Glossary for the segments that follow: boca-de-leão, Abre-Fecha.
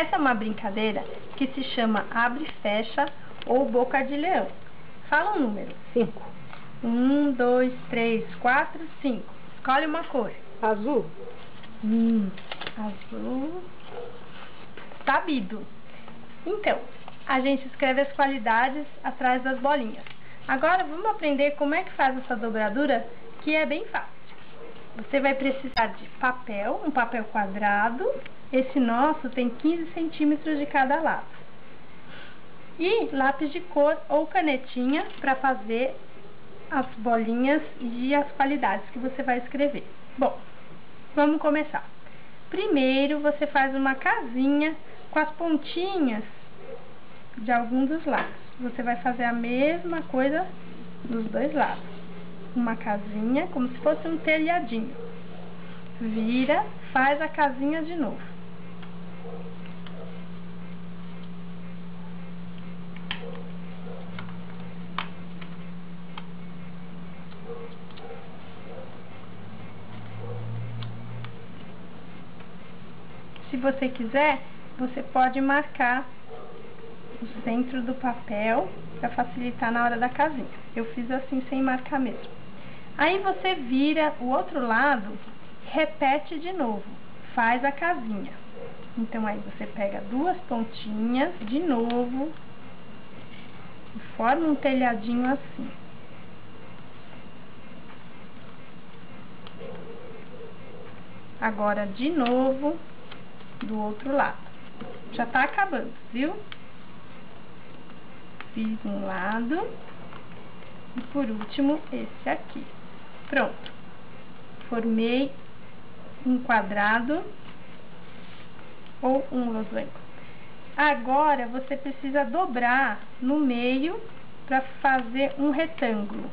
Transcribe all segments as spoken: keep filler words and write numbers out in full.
Essa é uma brincadeira que se chama abre-fecha ou boca de leão. Fala um número. Cinco. Um, dois, três, quatro, cinco. Escolhe uma cor. Azul. Hum, azul. Sabido. Então, a gente escreve as qualidades atrás das bolinhas. Agora, vamos aprender como é que faz essa dobradura, que é bem fácil. Você vai precisar de papel, um papel quadrado. Esse nosso tem quinze centímetros de cada lado. E lápis de cor ou canetinha para fazer as bolinhas e as qualidades que você vai escrever. Bom, vamos começar. Primeiro, você faz uma casinha com as pontinhas de algum dos lados. Você vai fazer a mesma coisa dos dois lados. Uma casinha, como se fosse um telhadinho. Vira, faz a casinha de novo. Se você quiser, você pode marcar o centro do papel para facilitar na hora da casinha. Eu fiz assim sem marcar mesmo. Aí você vira o outro lado, repete de novo, faz a casinha. Então aí você pega duas pontinhas de novo e forma um telhadinho assim. Agora de novo do outro lado. Já tá acabando, viu? Fiz um lado e por último esse aqui. Pronto. Formei um quadrado ou um losango. Agora você precisa dobrar no meio para fazer um retângulo.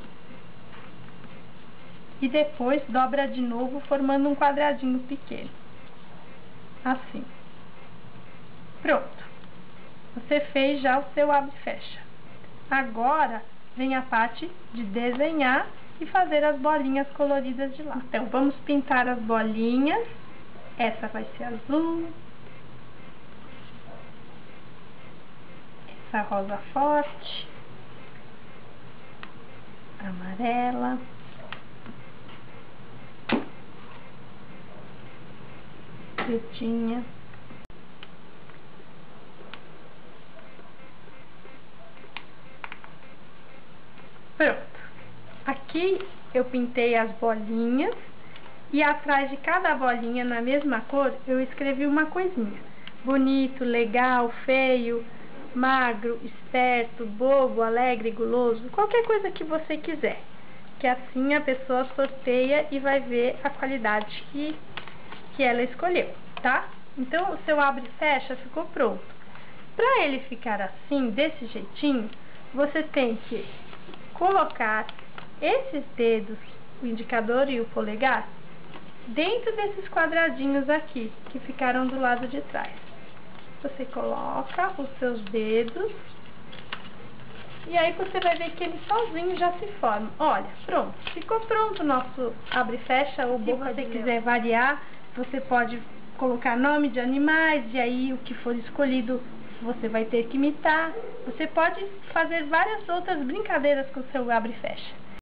E depois dobra de novo formando um quadradinho pequeno. Assim. Pronto. Você fez já o seu abre-fecha. Agora vem a parte de desenhar e fazer as bolinhas coloridas de lá. Então, vamos pintar as bolinhas. Essa vai ser azul. Essa rosa forte. Amarela. Pretinha. Pronto. Aqui eu pintei as bolinhas e atrás de cada bolinha, na mesma cor, eu escrevi uma coisinha. Bonito, legal, feio, magro, esperto, bobo, alegre, guloso, qualquer coisa que você quiser. Que assim a pessoa sorteia e vai ver a qualidade que, que ela escolheu, tá? Então o seu abre e fecha ficou pronto. Para ele ficar assim, desse jeitinho, você tem que colocar esses dedos, o indicador e o polegar, dentro desses quadradinhos aqui, que ficaram do lado de trás. Você coloca os seus dedos, e aí você vai ver que ele sozinho já se forma. Olha, pronto, ficou pronto o nosso abre-fecha ou boca de leão. Se você quiser variar, você pode colocar nome de animais, e aí o que for escolhido você vai ter que imitar. Você pode fazer várias outras brincadeiras com o seu abre-fecha.